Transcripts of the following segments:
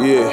Yeah.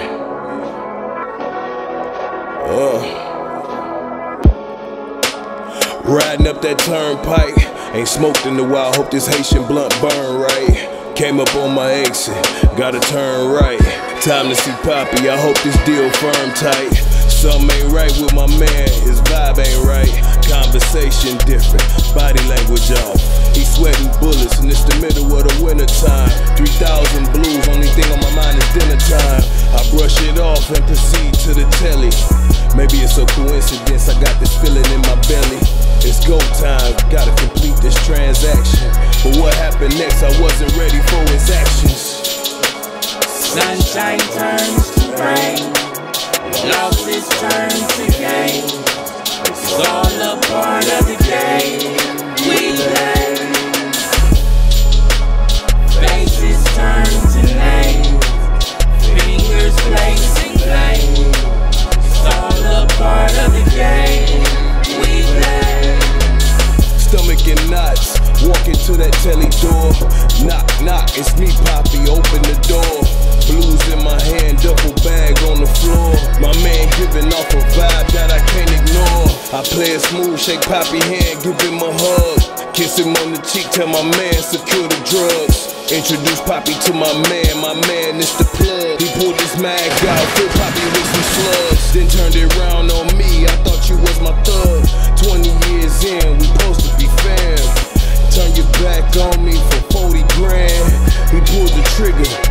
Riding up that turnpike, ain't smoked in a while, hope this Haitian blunt burn right. Came up on my exit, gotta turn right. Time to see Poppy, I hope this deal firm tight. Something ain't right with my man, his vibe ain't right. Conversation different, body language off. He sweating bullets and it's the middle of the winter time. 3,000 blues, only thing on my mind is dinner time. I brush it off and proceed to the telly. Maybe it's a coincidence, I got this feeling in my belly. It's go time, gotta complete this transaction. But what happened next, I wasn't ready for his actions. Sunshine turns to rain, losses turn to gain. It's all a part of the game we play. Faces turn to names, fingers placing blame. It's all a part of the game we play. Stomach in knots, walking to that telly door. Knock, knock, it's me, Poppy, open the door. Blues in my hand, duffel bag on the floor. My man giving off a vibe that I can't ignore. I play it smooth, shake Poppy hand, give him a hug. Kiss him on the cheek, tell my man secure the drugs. Introduce Poppy to my man is the plug. He pulled his mag out, filled Poppy with some slugs. Then turned it round on me, I thought you was my thug. 20 years in, we supposed to be fam. Turn your back on me for 40 grand. He pulled the trigger,